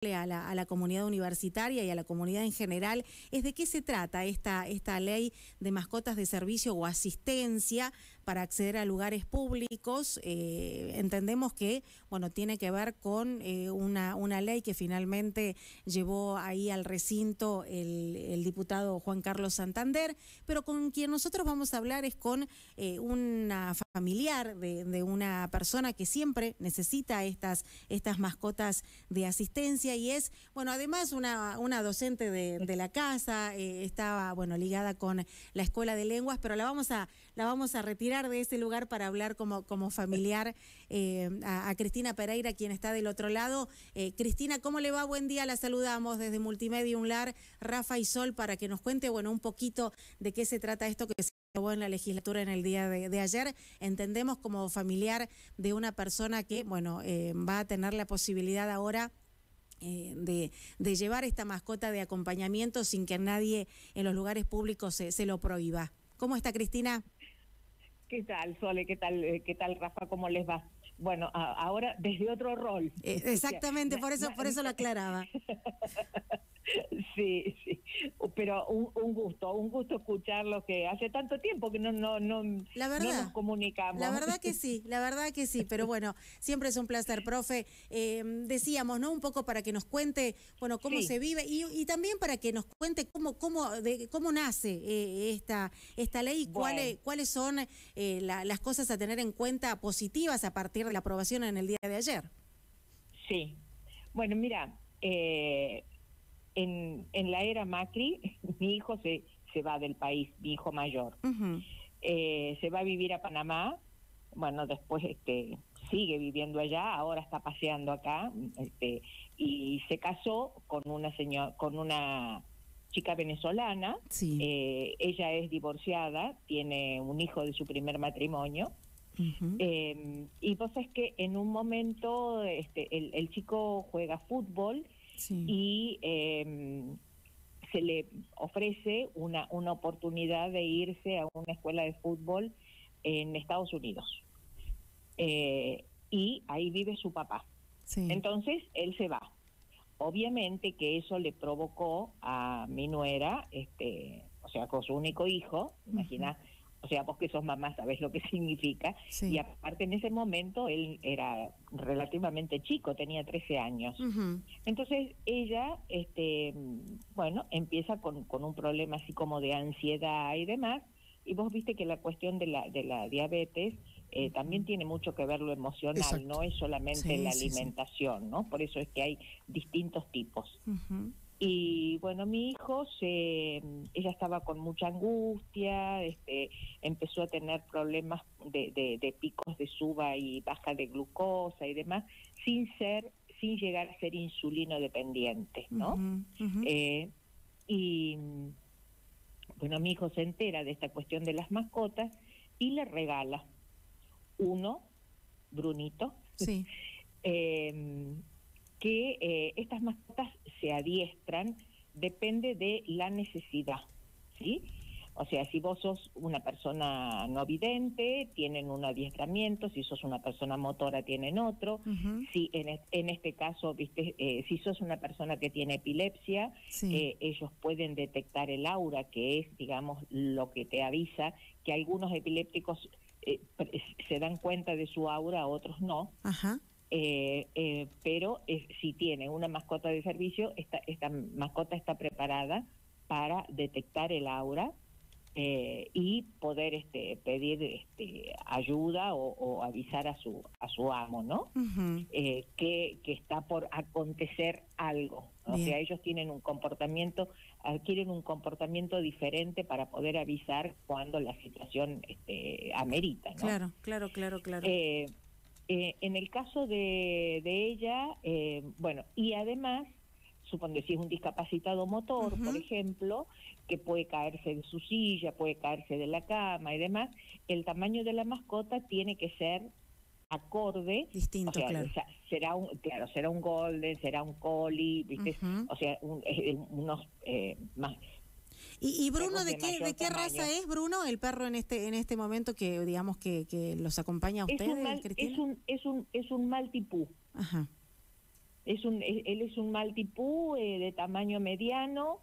A la comunidad universitaria y a la comunidad en general es de qué se trata esta ley de mascotas de servicio o asistencia para acceder a lugares públicos. Entendemos que tiene que ver con una ley que finalmente llevó ahí al recinto el diputado Juan Carlos Santander, pero con quien nosotros vamos a hablar es con una familiar de una persona que siempre necesita estas mascotas de asistencia. Y es, además una docente de la casa, estaba, ligada con la Escuela de Lenguas, pero la vamos a retirar de ese lugar para hablar como familiar a Cristina Pereyra, quien está del otro lado. Cristina, ¿cómo le va? Buen día, la saludamos desde Multimedia Unlar, Rafa y Sol, para que nos cuente, un poquito de qué se trata esto que se llevó en la legislatura en el día de ayer. Entendemos como familiar de una persona que, va a tener la posibilidad ahora de llevar esta mascota de acompañamiento sin que nadie en los lugares públicos se lo prohíba. ¿Cómo está, Cristina? ¿Qué tal, Sole? ¿Qué tal, Rafa? ¿Cómo les va? Bueno, ahora desde otro rol. Exactamente, o sea, por eso lo aclaraba. Sí, pero un gusto escucharlos, que hace tanto tiempo que no nos comunicamos. La verdad que sí, pero siempre es un placer, profe. Decíamos, ¿no? Un poco para que nos cuente, cómo se vive y también para que nos cuente cómo nace esta ley y cuáles son las cosas a tener en cuenta positivas a partir de la aprobación en el día de ayer. Sí. Bueno, mira, en la era Macri, mi hijo se va del país, mi hijo mayor. Uh-huh. Se va a vivir a Panamá, después sigue viviendo allá, ahora está paseando acá, y se casó con una chica venezolana. Sí. Ella es divorciada, tiene un hijo de su primer matrimonio. Uh-huh. Y vos sabés que en un momento el chico juega fútbol. Sí. Y se le ofrece una oportunidad de irse a una escuela de fútbol en Estados Unidos. Y ahí vive su papá. Sí. Entonces, él se va. Obviamente que eso le provocó a mi nuera, con su único hijo, uh-huh. Imagina, vos que sos mamá sabés lo que significa. Sí. Y aparte en ese momento él era relativamente chico, tenía 13 años. Uh-huh. Entonces ella, empieza con un problema así como de ansiedad y demás. Y vos viste que la cuestión de la diabetes también tiene mucho que ver lo emocional. Exacto. No es solamente la alimentación, ¿no? Por eso es que hay distintos tipos. Uh-huh. Y mi hijo, ella estaba con mucha angustia, empezó a tener problemas de picos de suba y baja de glucosa y demás, sin llegar a ser insulino dependiente, ¿no? Uh-huh, uh-huh. Y mi hijo se entera de esta cuestión de las mascotas y le regala uno, Brunito. Sí. Que estas mascotas se adiestran, depende de la necesidad, ¿sí? O sea, si vos sos una persona no vidente, tienen un adiestramiento, si sos una persona motora, tienen otro, uh-huh. Si en este caso, viste, si sos una persona que tiene epilepsia, sí. Ellos pueden detectar el aura, que es, digamos, lo que te avisa, que algunos epilépticos se dan cuenta de su aura, otros no. Ajá. Pero si tiene una mascota de servicio, esta mascota está preparada para detectar el aura y poder pedir ayuda o avisar a su amo, ¿no? Uh-huh. Que está por acontecer algo. Bien. O sea, ellos adquieren un comportamiento diferente para poder avisar cuando la situación amerita, ¿no? Claro. En el caso de ella, y además, supongo si es un discapacitado motor, uh-huh. Por ejemplo, que puede caerse de su silla, puede caerse de la cama y demás, el tamaño de la mascota tiene que ser acorde. Distinto, claro. O sea, será un golden, será un collie, ¿viste? Uh-huh. O sea, unos más... ¿Y Bruno de qué raza es, Bruno, el perro en este momento que digamos que los acompaña a ustedes, Cristina? Es un Maltipú. Ajá. él es un maltipú de tamaño mediano,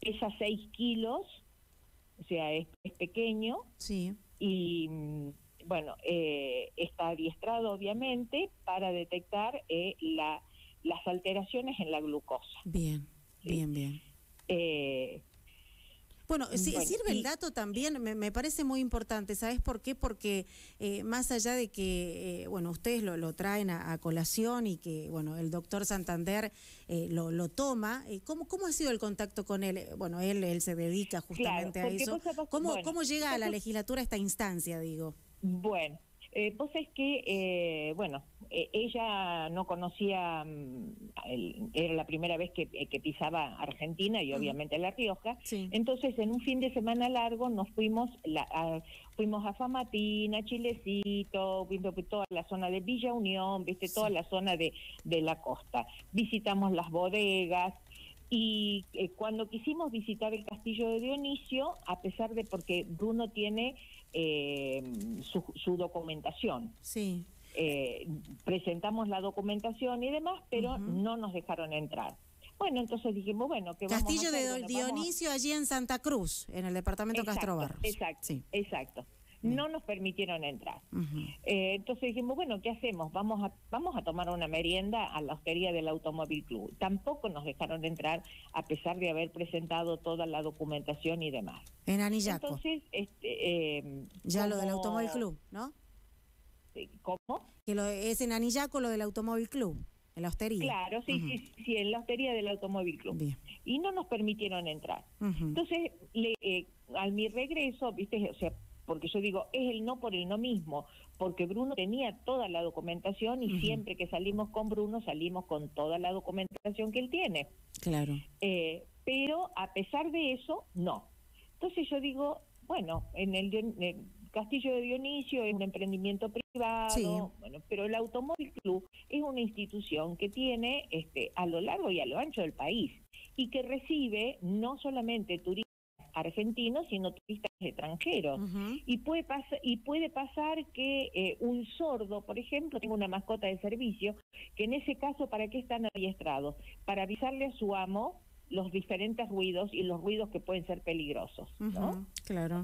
pesa 6 kilos, o sea, es pequeño. Sí. Y bueno, está adiestrado obviamente para detectar las alteraciones en la glucosa. Bien, ¿sí? bien. Bueno, sirve el dato también, me parece muy importante. ¿Sabes por qué? Porque más allá de que, bueno, ustedes lo traen a colación y que, bueno, el doctor Santander lo toma, ¿cómo ha sido el contacto con él? Bueno, él se dedica justamente a eso. ¿Cómo llega a la legislatura esta instancia, digo? Bueno, pues es que, ella no conocía, era la primera vez que pisaba Argentina y obviamente La Rioja, sí. Entonces en un fin de semana largo nos fuimos a Famatina, Chilecito, toda la zona de Villa Unión, viste, sí. Toda la zona de la costa, visitamos las bodegas. Y cuando quisimos visitar el Castillo de Dionisio, a pesar de porque Bruno tiene su documentación, sí. Presentamos la documentación y demás, pero no nos dejaron entrar. Bueno, entonces dijimos, bueno, ¿qué vamos a hacer? Castillo de Dionisio, allí en Santa Cruz, en el departamento Castro Barros. Exacto, sí. Exacto. No nos permitieron entrar. Entonces dijimos, bueno, ¿qué hacemos? Vamos a tomar una merienda a la hostería del Automóvil Club. Tampoco nos dejaron entrar a pesar de haber presentado toda la documentación y demás. En Anillaco. Entonces, ya lo del Automóvil Club, ¿no? ¿Cómo? Que es en Anillaco lo del Automóvil Club, en la hostería. Claro, sí, sí, en la hostería del Automóvil Club. Bien. Y no nos permitieron entrar. Entonces, a mi regreso, viste, o sea, porque yo digo, es el no por el no mismo, porque Bruno tenía toda la documentación y siempre que salimos con Bruno salimos con toda la documentación que él tiene. Claro. Pero a pesar de eso, no. Entonces yo digo, bueno, en el Castillo de Dionisio es un emprendimiento privado, sí. Bueno, pero el Automóvil Club es una institución que tiene a lo largo y a lo ancho del país y que recibe no solamente turistas argentinos, sino turistas extranjeros. Y puede pasar que un sordo, por ejemplo, tenga una mascota de servicio, que en ese caso, ¿para qué están adiestrados? Para avisarle a su amo los diferentes ruidos y los ruidos que pueden ser peligrosos, ¿no? Claro.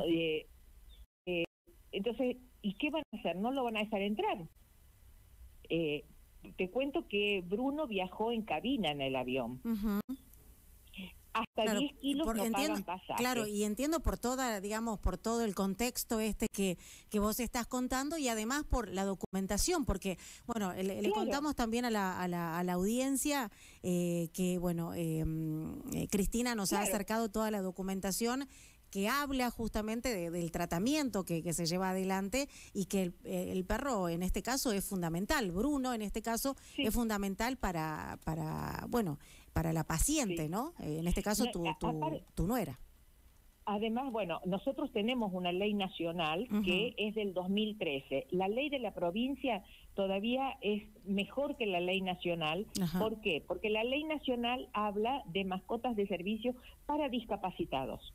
Entonces, ¿y qué van a hacer? No lo van a dejar entrar. Te cuento que Bruno viajó en cabina en el avión. Hasta 10 kilos no pagan pasaje. Claro, y entiendo por todo el contexto que vos estás contando y además por la documentación, porque, bueno, le contamos también a la audiencia que, bueno, Cristina nos ha acercado toda la documentación que habla justamente del tratamiento que se lleva adelante y que el perro en este caso es fundamental, Bruno en este caso es fundamental para la paciente, ¿no? En este caso tu nuera. Además, bueno, nosotros tenemos una ley nacional que es del 2013. La ley de la provincia todavía es mejor que la ley nacional. ¿Por qué? Porque la ley nacional habla de mascotas de servicio para discapacitados.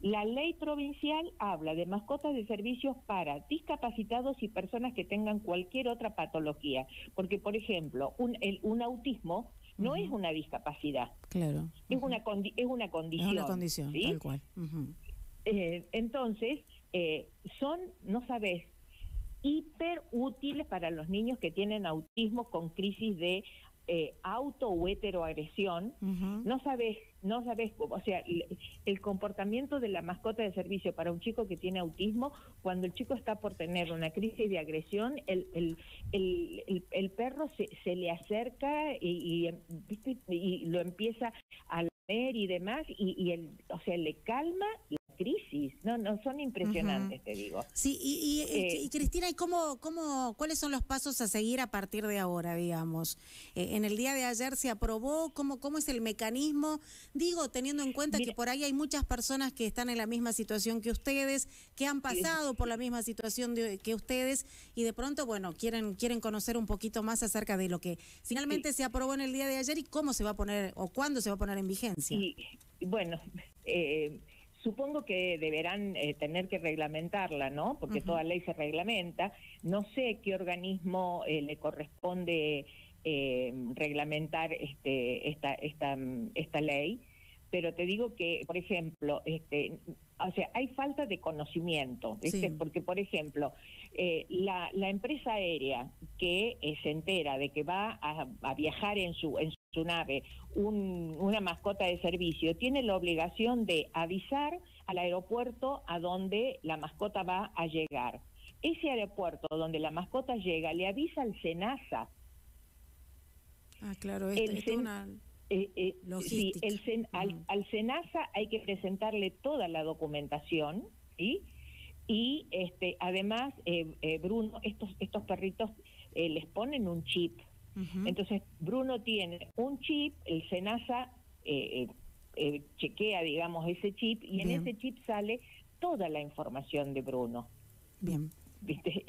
La ley provincial habla de mascotas de servicios para discapacitados y personas que tengan cualquier otra patología. Porque, por ejemplo, un autismo no es una discapacidad. Claro. Es, una condición. Es una condición, ¿sí? Tal cual. Entonces, son, no sabés, hiper útiles para los niños que tienen autismo con crisis de auto o heteroagresión. No sabes, o sea, el comportamiento de la mascota de servicio para un chico que tiene autismo, cuando el chico está por tener una crisis de agresión, el perro se le acerca y lo empieza a lamer y demás, y le calma la crisis. No son impresionantes, te digo. Sí, y Cristina, ¿y cuáles son los pasos a seguir a partir de ahora, digamos? En el día de ayer se aprobó, ¿cómo es el mecanismo? Digo, teniendo en cuenta que por ahí hay muchas personas que están en la misma situación que ustedes, que han pasado por la misma situación que ustedes, y de pronto, bueno, quieren conocer un poquito más acerca de lo que finalmente se aprobó en el día de ayer y cómo se va a poner, o cuándo se va a poner en vigencia. Bueno, supongo que deberán tener que reglamentarla, ¿no? Porque toda ley se reglamenta. No sé qué organismo le corresponde reglamentar esta ley, pero te digo que, por ejemplo, o sea, hay falta de conocimiento, sí. Porque, por ejemplo, la empresa aérea que se entera de que va a viajar en su nave una mascota de servicio, tiene la obligación de avisar al aeropuerto a donde la mascota va a llegar. Ese aeropuerto donde la mascota llega le avisa al SENASA. Ah, claro, logística. Sí, al SENASA hay que presentarle toda la documentación, ¿sí? Y además, Bruno, estos perritos les ponen un chip. Uh-huh. Entonces, Bruno tiene un chip, el SENASA chequea, digamos, ese chip, y bien, en ese chip sale toda la información de Bruno. Bien. ¿Viste?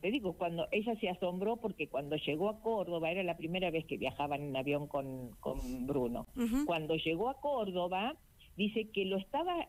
Te digo, cuando ella se asombró, porque cuando llegó a Córdoba, era la primera vez que viajaban en avión con Bruno. Uh-huh. Cuando llegó a Córdoba, dice que lo estaba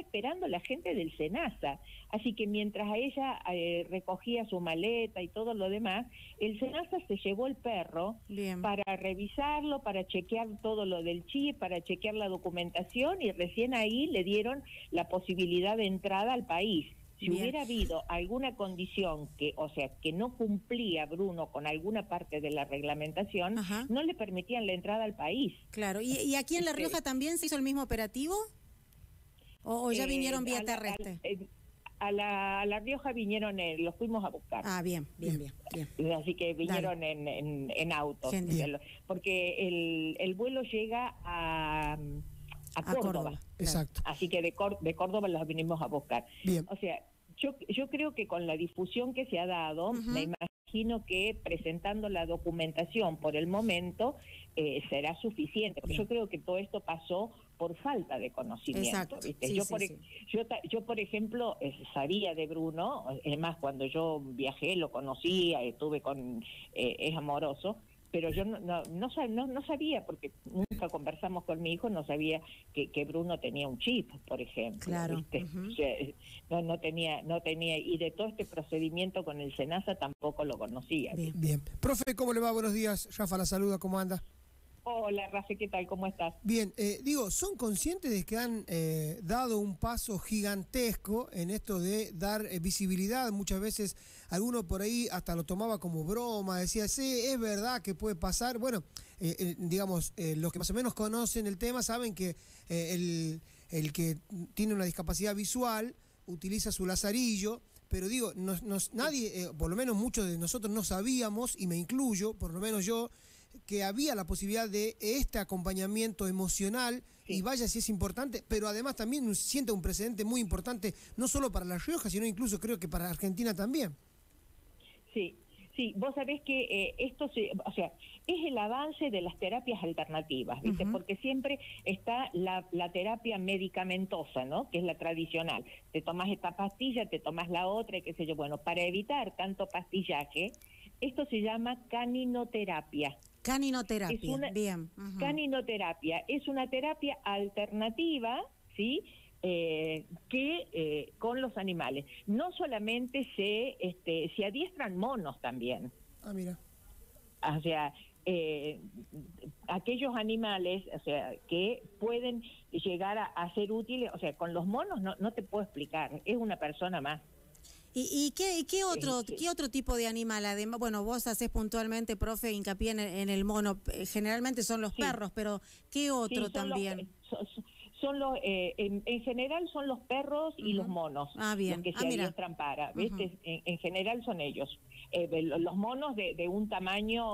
esperando la gente del SENASA, así que mientras ella recogía su maleta y todo lo demás, el SENASA se llevó el perro. Bien. Para revisarlo, para chequear todo lo del chip, para chequear la documentación, y recién ahí le dieron la posibilidad de entrada al país. Si bien, hubiera habido alguna condición que, o sea, que no cumplía Bruno con alguna parte de la reglamentación, ajá, no le permitían la entrada al país. Claro, ¿y aquí en La Rioja también se hizo el mismo operativo? ¿O ya vinieron vía terrestre? A La Rioja vinieron, los fuimos a buscar. Ah, bien. Así que vinieron en auto. Genial. Porque el vuelo llega a Córdoba. Exacto. Así que de Córdoba los vinimos a buscar. Bien. O sea, yo creo que con la difusión que se ha dado, uh-huh, me imagino que presentando la documentación por el momento será suficiente. Porque bien, yo creo que todo esto pasó por falta de conocimiento. Exacto. ¿Viste? Sí, yo, por ejemplo, sabía de Bruno, es más, cuando yo viajé lo conocía, estuve con... es amoroso, pero yo no sabía, porque nunca conversamos con mi hijo, no sabía que Bruno tenía un chip, por ejemplo. Claro. ¿Viste? Uh-huh. O sea, no tenía, y de todo este procedimiento con el SENASA tampoco lo conocía. Bien, bien. Profe, ¿cómo le va? Buenos días. Rafa la saluda, ¿cómo anda? Hola, Rafa, ¿qué tal? ¿Cómo estás? Bien, digo, ¿son conscientes de que han dado un paso gigantesco en esto de dar visibilidad? Muchas veces alguno por ahí hasta lo tomaba como broma, decía, sí, es verdad que puede pasar. Bueno, digamos, los que más o menos conocen el tema saben que el que tiene una discapacidad visual utiliza su lazarillo. Pero digo, nadie, por lo menos muchos de nosotros no sabíamos, y me incluyo, por lo menos yo, que había la posibilidad de este acompañamiento emocional, sí, y vaya si es importante, pero además también siente un precedente muy importante, no solo para La Rioja, sino incluso creo que para Argentina también. Sí. Sí, vos sabés que o sea, es el avance de las terapias alternativas, ¿viste? Uh-huh. Porque siempre está la terapia medicamentosa, ¿no? Que es la tradicional. Te tomás esta pastilla, te tomás la otra, y qué sé yo. Bueno, para evitar tanto pastillaje, esto se llama caninoterapia. Caninoterapia, bien. Uh-huh. Caninoterapia es una terapia alternativa, ¿sí? Que con los animales. No solamente se adiestran monos también. Ah, mira. O sea, aquellos animales, o sea, que pueden llegar a ser útiles, o sea, con los monos no te puedo explicar, es una persona más. ¿Y qué otro tipo de animal? Además, bueno, vos hacés puntualmente, profe, hincapié en el mono. Generalmente son los, sí, perros, pero ¿qué otro sí, también? Son los en general son los perros y, uh-huh, los monos. Ah, bien. Los que se adiestran para, ¿viste? Uh-huh. En general son ellos. Los monos de un tamaño,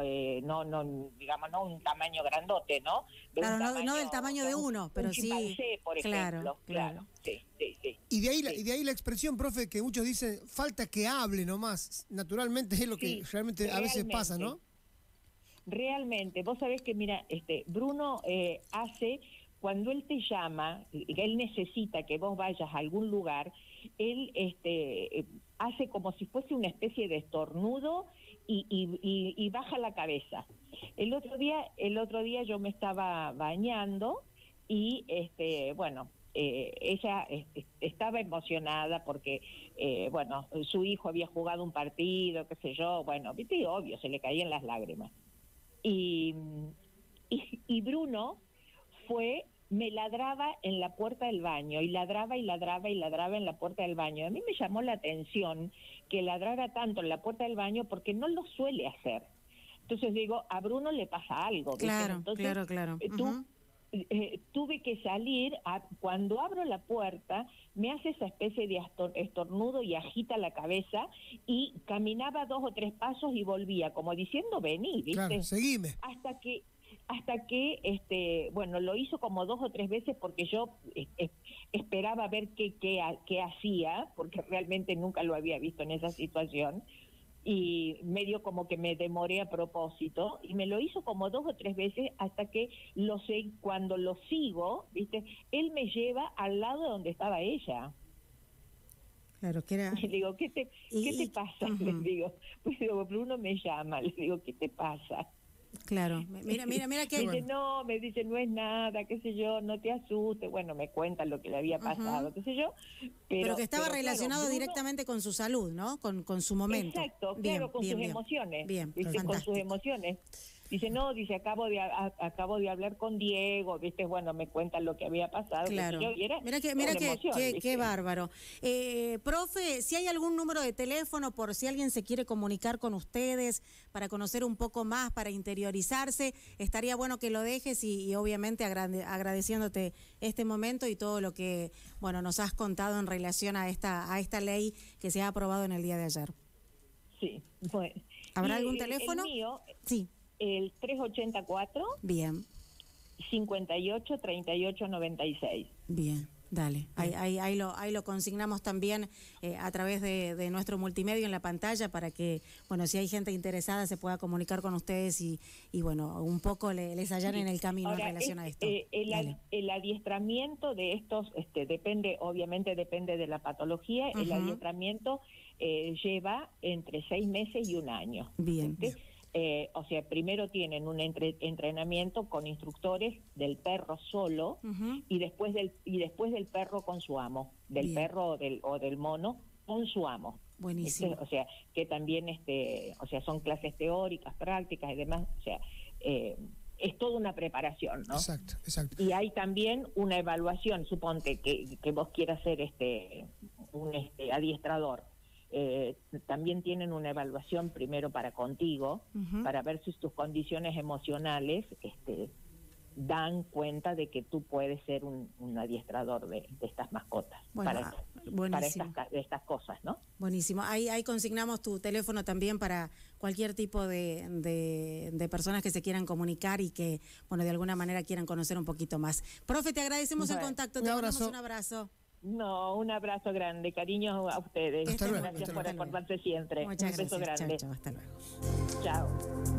no digamos, no un tamaño grandote, ¿no? Claro, no del tamaño de uno, pero un chimpancé, sí, por ejemplo. Claro. Sí. Y de ahí la expresión, profe, que muchos dicen, falta que hable nomás. Naturalmente es lo que realmente a veces pasa, ¿no? Realmente. Vos sabés que, mira, Bruno hace... Cuando él te llama, él necesita que vos vayas a algún lugar, él hace como si fuese una especie de estornudo y baja la cabeza. El otro día yo me estaba bañando y, bueno, ella estaba emocionada porque, bueno, su hijo había jugado un partido, qué sé yo, bueno, viste, obvio, se le caían las lágrimas. Y Bruno fue, me ladraba en la puerta del baño, y ladraba en la puerta del baño. A mí me llamó la atención que ladrara tanto en la puerta del baño porque no lo suele hacer. Entonces digo, a Bruno le pasa algo. Claro, entonces, claro. Tuve que salir, cuando abro la puerta me hace esa especie de estornudo y agita la cabeza, y caminaba 2 o 3 pasos y volvía, como diciendo, vení, ¿viste? Claro, seguime. Hasta que bueno, lo hizo como 2 o 3 veces porque yo esperaba ver qué hacía, porque realmente nunca lo había visto en esa situación, y medio como que me demoré a propósito, y me lo hizo como 2 o 3 veces hasta que cuando lo sigo, ¿viste? Él me lleva al lado de donde estaba ella. Claro, que era... Le digo, ¿qué te pasa? Uh-huh. Les digo, pues digo, Bruno me llama, le digo, ¿qué te pasa? Claro, mira qué... Dice, no, me dice, no es nada, qué sé yo, no te asustes, bueno, me cuenta lo que le había pasado, uh-huh, qué sé yo. Pero que estaba relacionado, claro, Bruno, directamente con su salud, ¿no? Con su momento. Exacto, bien, claro, con sus emociones. Bien, ¿viste? Con sus emociones. Dice, no, dice, acabo de hablar con Diego, viste, bueno, me cuentan lo que había pasado. Claro, mira qué bárbaro. Profe, si hay algún número de teléfono por si alguien se quiere comunicar con ustedes para conocer un poco más, para interiorizarse, estaría bueno que lo dejes y obviamente agradeciéndote este momento y todo lo que, bueno, nos has contado en relación a esta ley que se ha aprobado en el día de ayer. Sí, bueno. ¿Habrá algún teléfono? El mío, sí. El 384. Bien. 583896. Bien, dale. Ahí lo consignamos también a través de nuestro multimedia en la pantalla para que, bueno, si hay gente interesada se pueda comunicar con ustedes y bueno, un poco les hallan en el camino. Ahora, en relación a esto. El adiestramiento de estos, obviamente depende de la patología, uh-huh, el adiestramiento lleva entre 6 meses y 1 año. Bien. O sea, primero tienen un entrenamiento con instructores del perro solo, uh-huh, y después del perro con su amo, del... Bien. Perro o del mono con su amo. Buenísimo. O sea, que también son clases teóricas, prácticas y demás, o sea, es toda una preparación, ¿no? Exacto. Y hay también una evaluación, suponte que vos quieras ser un adiestrador. También tienen una evaluación primero para contigo, uh-huh, para ver si tus condiciones emocionales dan cuenta de que tú puedes ser un adiestrador de estas mascotas, bueno, para estas cosas, ¿no? Buenísimo. Ahí consignamos tu teléfono también para cualquier tipo de personas que se quieran comunicar y que, bueno, de alguna manera quieran conocer un poquito más. Profe, te agradecemos el contacto, te mandamos un abrazo. No, un abrazo grande, cariño a ustedes. Hasta luego, gracias por acordarse siempre. Muchas gracias. Un beso grande. Chao. Hasta luego. Chao.